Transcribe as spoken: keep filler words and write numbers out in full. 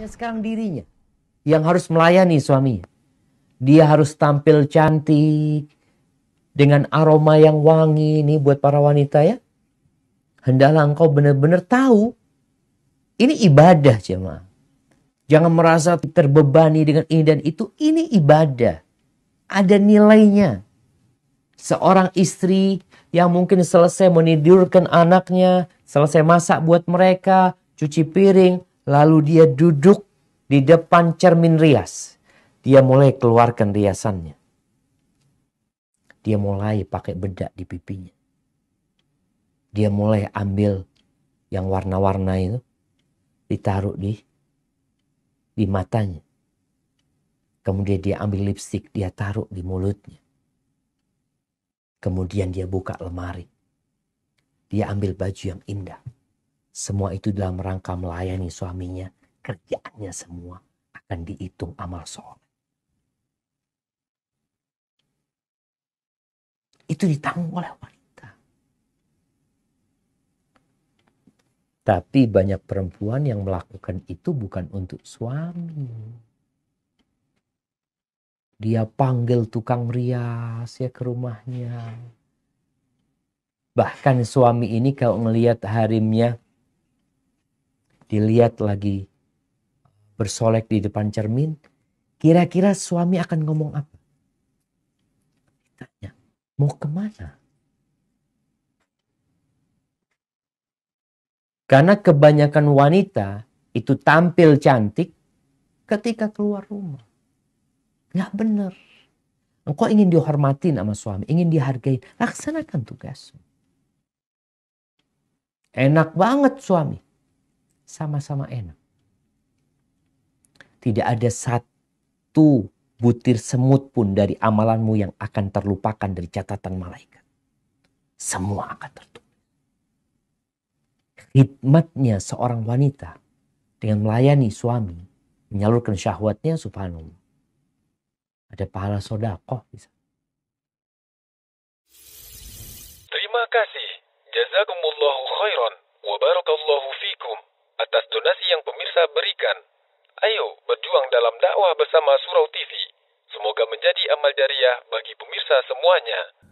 Yang sekarang dirinya yang harus melayani suaminya. Dia harus tampil cantik dengan aroma yang wangi. Ini buat para wanita ya. Hendaklah engkau benar-benar tahu ini ibadah jemaah. Jangan merasa terbebani dengan ini dan itu. Ini ibadah. Ada nilainya. Seorang istri yang mungkin selesai menidurkan anaknya, selesai masak buat mereka, cuci piring, lalu dia duduk di depan cermin rias. Dia mulai keluarkan riasannya. Dia mulai pakai bedak di pipinya. Dia mulai ambil yang warna-warna itu, ditaruh di di matanya. Kemudian dia ambil lipstik, dia taruh di mulutnya. Kemudian dia buka lemari. Dia ambil baju yang indah. Semua itu dalam rangka melayani suaminya. Kerjaannya semua akan dihitung amal soleh. Itu ditanggung oleh wanita. Tapi banyak perempuan yang melakukan itu bukan untuk suami. Dia panggil tukang rias ya ke rumahnya. Bahkan suami ini kalau ngelihat harimnya, dilihat lagi bersolek di depan cermin, kira-kira suami akan ngomong apa? Ditanya, mau kemana? Karena kebanyakan wanita itu tampil cantik ketika keluar rumah. Nggak benar. Engkau ingin dihormatin sama suami, ingin dihargai, laksanakan tugasmu. Enak banget suami. Sama-sama enak. Tidak ada satu butir semut pun dari amalanmu yang akan terlupakan dari catatan malaikat. Semua akan tertulis. Khidmatnya seorang wanita dengan melayani suami, menyalurkan syahwatnya, subhanallah. Ada pahala sedekah bisa. Terima kasih. Jazakumullahu khairan wa barakallahu fikum atas donasi yang pemirsa berikan. Ayo berjuang dalam dakwah bersama Surau T V. Semoga menjadi amal jariah bagi pemirsa semuanya.